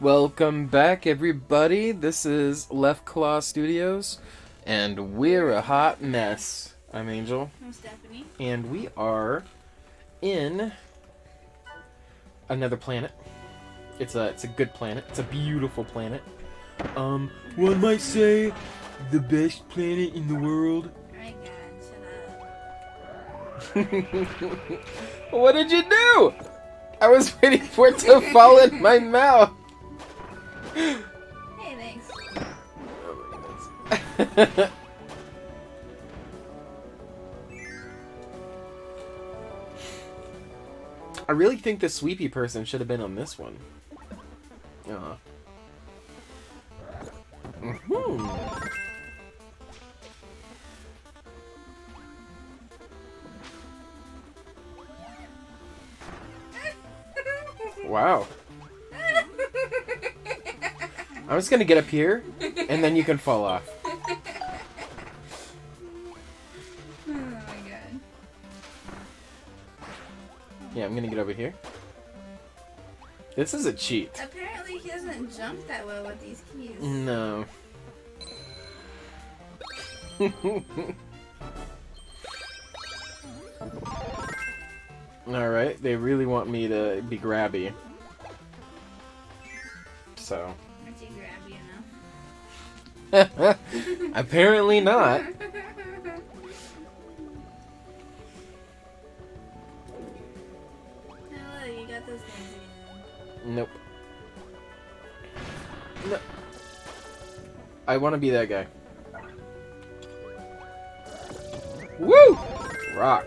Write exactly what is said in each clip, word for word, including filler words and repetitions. Welcome back, everybody. This is Left Claw Studios, and we're a hot mess. I'm Angel. I'm Stephanie. And we are in another planet. It's a it's a good planet. It's a beautiful planet. Um, one might say the best planet in the world. I got you. What did you do? I was waiting for it to fall in my mouth. Hey, thanks. I really think the sweepy person should have been on this one. Uh-huh. Mm-hmm. Wow. I'm just gonna get up here, and then you can fall off. Oh my god. Yeah, I'm gonna get over here. This is a cheat. Apparently he doesn't jump that well with these keys. No. Alright, they really want me to be grabby. So... aren't you grabby enough? Apparently not. Hello, you got those things again. Nope. No. I want to be that guy. Woo! Rock.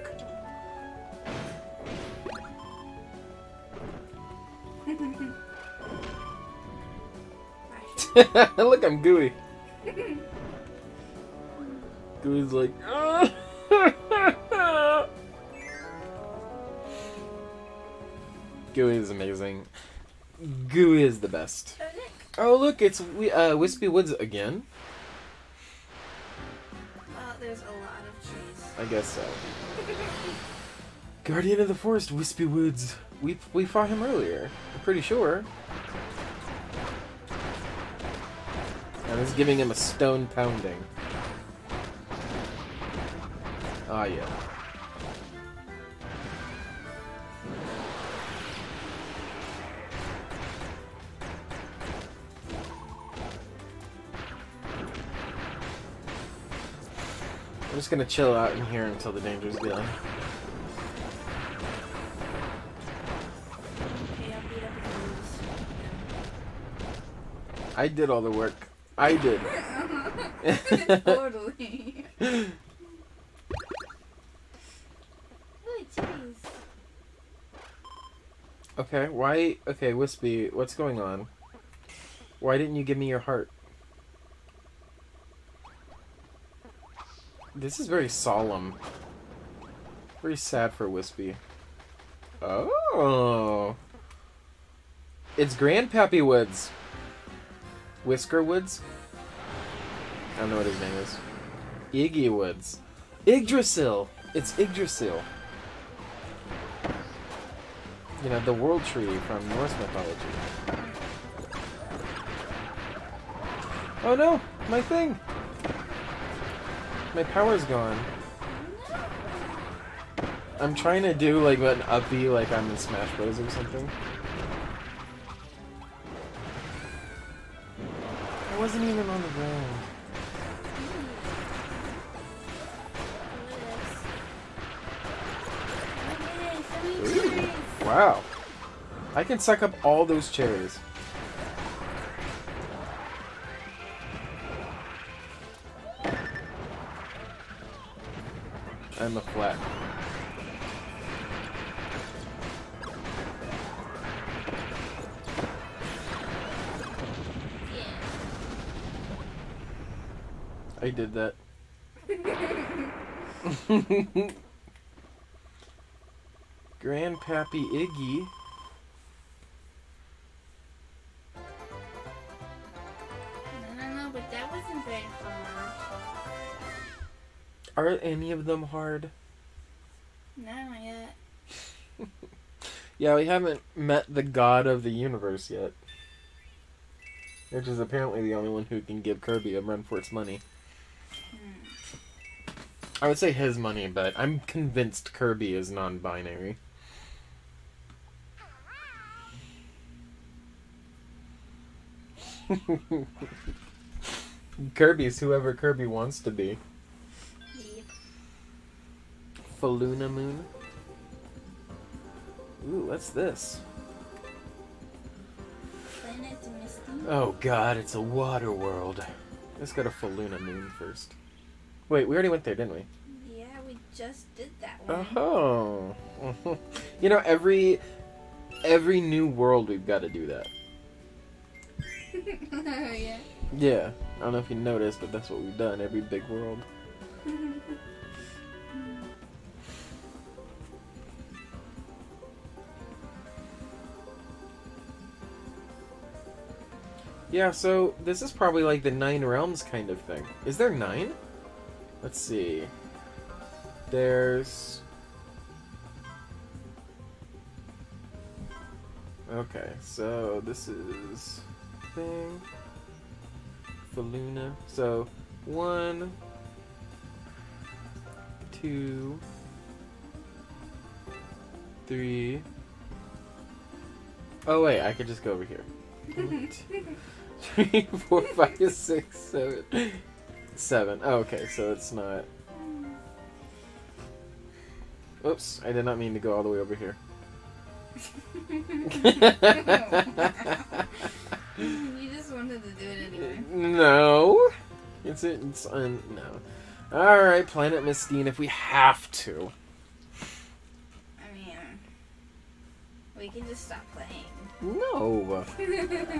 Look, I'm Gooey. Gooey's like, oh. Gooey is amazing. Gooey is the best. Oh, look, it's uh, Whispy Woods again. Well, there's a lot of trees. I guess so. Guardian of the Forest, Whispy Woods. We, we fought him earlier, I'm pretty sure. I was giving him a stone pounding. Ah, yeah. I'm just gonna chill out in here until the danger's gone. I did all the work. I did. Totally. Okay, why... okay, Whispy, what's going on? Why didn't you give me your heart? This is very solemn. Very sad for Whispy. Oh! It's Grandpappy Woods. Whisker Woods? I don't know what his name is. Iggy Woods. Yggdrasil! It's Yggdrasil. You know, the world tree from Norse mythology. Oh no! My thing! My power's gone. I'm trying to do like an up-y like I'm in Smash Bros or something. I wasn't even on the ground. Ooh, wow. I can suck up all those cherries. I'm a flat. I did that. Grandpappy Iggy. I don't know, but that wasn't very hard. Are any of them hard? Not yet. Yeah, we haven't met the god of the universe yet. Which is apparently the only one who can give Kirby a run for its money. Hmm. I would say his money, but I'm convinced Kirby is non-binary. Kirby's whoever Kirby wants to be. Yep. Faluna Moon. Ooh, what's this? Planet Mistine. Oh god, it's a water world. Let's go to Faluna Moon first. Wait, we already went there, didn't we? Yeah, we just did that one. Oh. You know, every every new world we've got to do that. Oh, yeah. Yeah. I don't know if you noticed, but that's what we've done, every big world. Yeah, so this is probably like the Nine Realms kind of thing. Is there nine? Let's see. There's... Okay, so this is... thing. Faluna. So, one, two, three. Oh, wait, I could just go over here. One, two, three, four, five, six, seven. Seven. Oh, okay, so it's not. Oops, I did not mean to go all the way over here. You just wanted to do it anyway. No. It's, it's un... No. Alright, Planet Mistine, if we have to. I mean, we can just stop playing. No.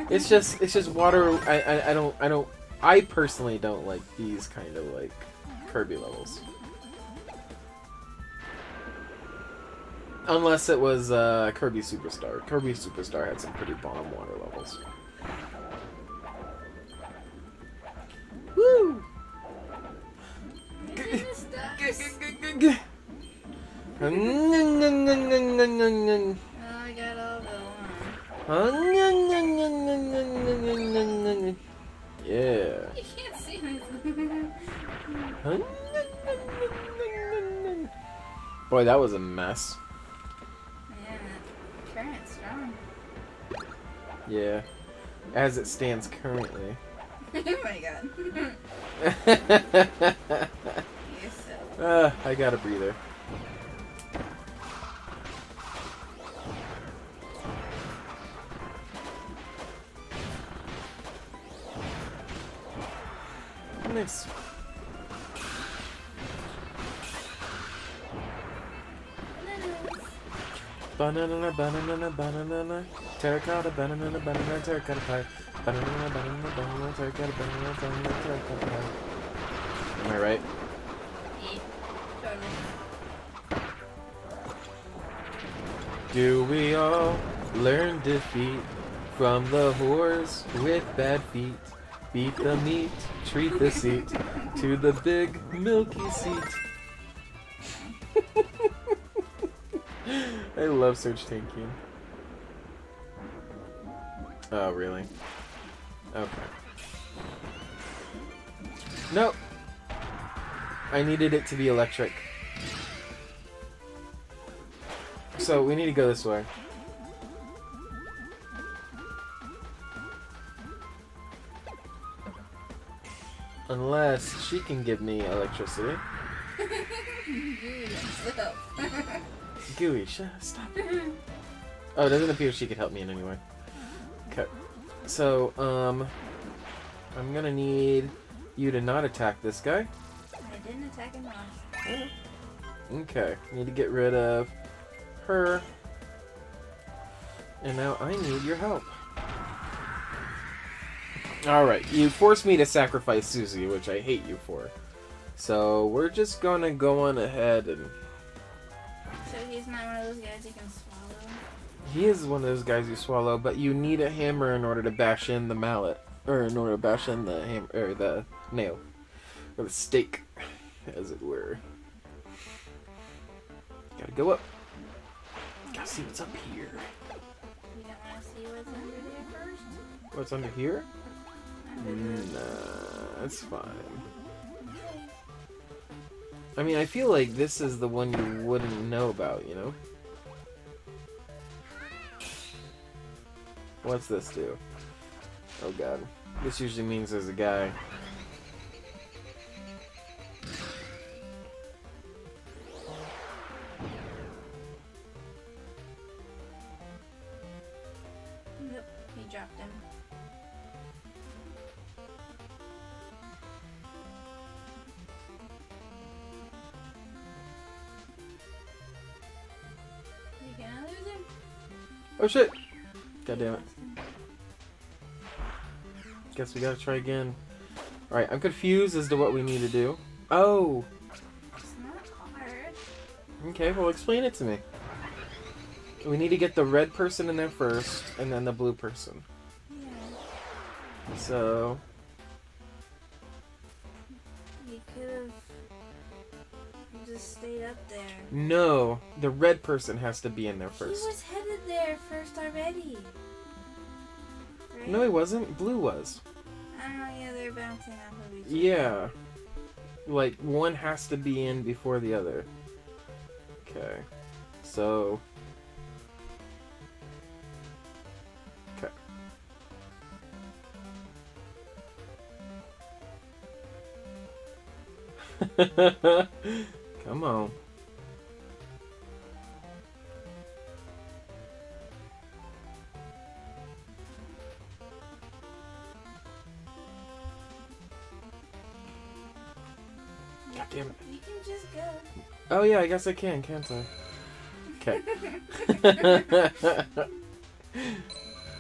It's just, it's just water... I, I, I don't, I don't... I personally don't like these kind of, like, Kirby levels. Unless it was, uh, Kirby Superstar. Kirby Superstar had some pretty bomb water levels. Woo! I got all the one. Yeah. You can't see anything. Boy, that was a mess. Yeah, the current's strong. Yeah. As it stands currently. Oh my god. You're so... Uh, I got a breather. Nice. Banana, banana, banana, terracotta, banana, banana, terracotta pie. Banana, banana, banana, terracotta, banana, banana, terracotta pie. Am I right? Yeah, totally. Do we all learn defeat from the whores with bad feet? Beat the meat, treat the seat to the big milky seat. I love Search Tankian. Oh, really? Okay. Nope. I needed it to be electric. So, we need to go this way. Unless she can give me electricity. Gooey, stop. Oh, it doesn't appear she could help me in any way. Okay. So, um... I'm gonna need you to not attack this guy. I didn't attack him last. Okay. Need to get rid of her. And now I need your help. Alright, you forced me to sacrifice Susie, which I hate you for. So, we're just gonna go on ahead and... So he's not one of those guys you can swallow? He is one of those guys you swallow, but you need a hammer in order to bash in the mallet. Or in order to bash in the hammer, or the nail. Or the stake, as it were. Gotta go up. Gotta see what's up here. You don't wanna see what's under here first? What's under here? Nah, it's fine. I mean, I feel like this is the one you wouldn't know about, you know? What's this do? Oh god. This usually means there's a guy. Nope, he dropped him. Are you gonna lose him? Oh shit! God damn it. Guess we gotta try again. Alright, I'm confused as to what we need to do. Oh! It's not hard. Okay, well explain it to me. We need to get the red person in there first, and then the blue person. Yeah. So... you could've just stayed up there. No, the red person has to be in there first. He was headed there first already. Right? No, he wasn't. Blue was. Oh, yeah, they're bouncing off of each other. Yeah. Like, one has to be in before the other. Okay. So... Come on. God damn it. You can just go. Oh yeah, I guess I can, can't I? Okay.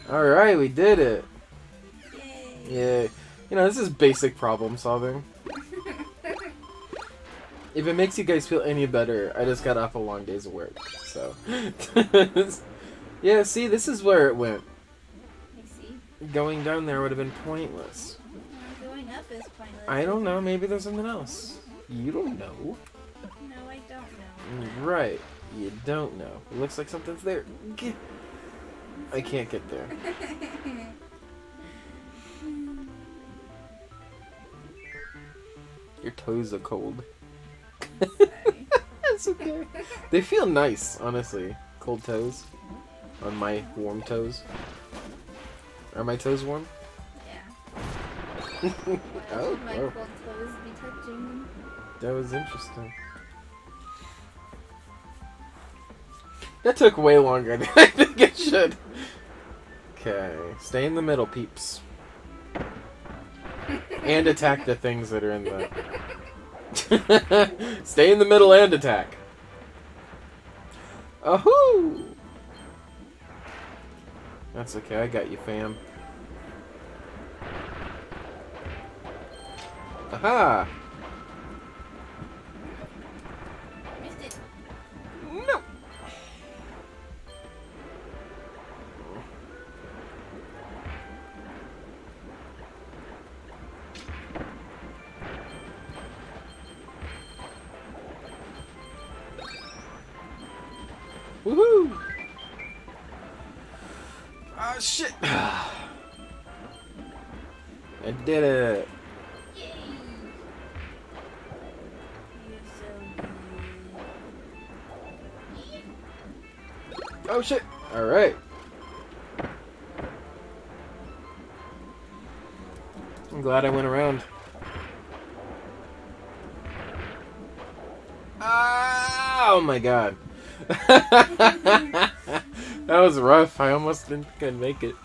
Alright, we did it. Yay. Yay. You know, this is basic problem solving. If it makes you guys feel any better, I just got off a long day's work, so. Yeah, see, this is where it went. I see. Going down there would have been pointless. Going up is pointless. I don't know, maybe there's something else. You don't know. No, I don't know. Right, you don't know. It looks like something's there. I can't get there. Your toes are cold. That's okay. They feel nice, honestly. Cold toes. On my warm toes. Are my toes warm? Yeah. Why oh, would my oh. cold toes be touching? That was interesting. That took way longer than I think it should. Okay. Stay in the middle, peeps. And attack the things that are in the... Stay in the middle and attack. Ahoo! That's okay, I got you, fam. Aha! Missed it. No! Woohoo! Ah, shit! I did it! Yay! You're so good. Oh shit! Alright! I'm glad I went around. Ah, oh my god! That was rough. I almost didn't think I'd make it.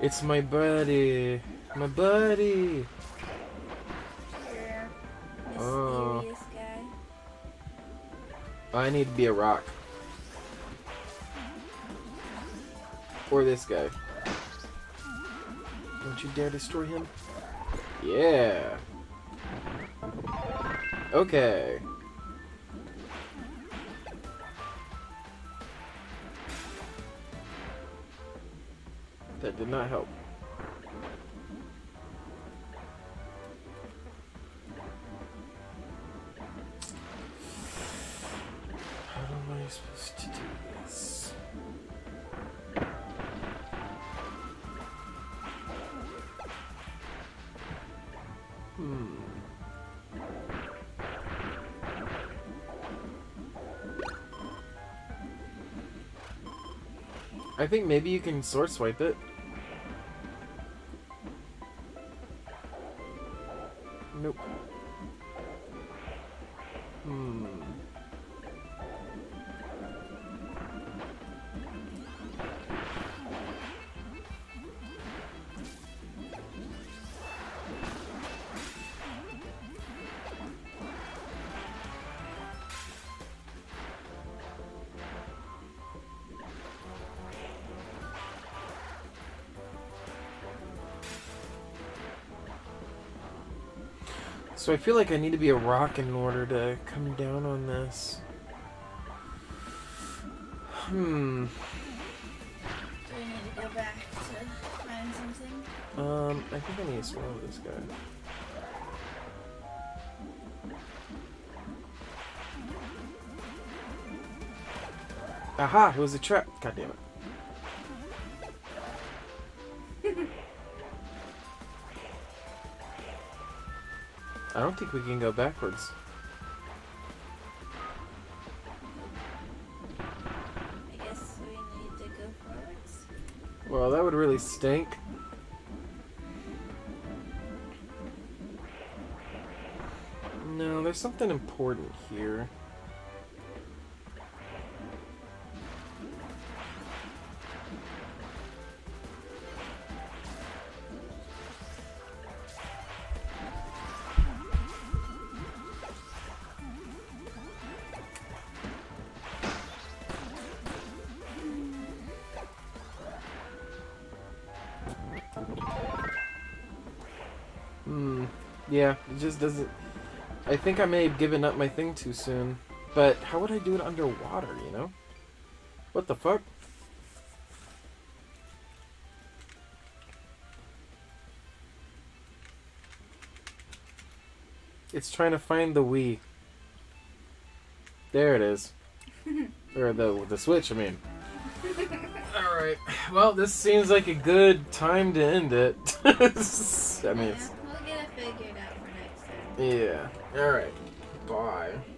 It's my buddy. My buddy. Yeah. Oh. Guy. I need to be a rock. Or this guy. Don't you dare destroy him. Yeah. Okay. That did not help. Hmm. I think maybe you can sword swipe it. Nope. Hmm. So I feel like I need to be a rock in order to come down on this. Hmm. Do we need to go back to find something? Um, I think I need to swallow this guy. Aha! It was a trap! God damn it. I don't think we can go backwards. I guess we need to go forwards. Well, that would really stink. No, there's something important here. Yeah, it just doesn't... I think I may have given up my thing too soon. But how would I do it underwater, you know? What the fuck? It's trying to find the Wii. There it is. Or the, the Switch, I mean. Alright. Well, this seems like a good time to end it. I mean, it's... Yeah. All right. Bye.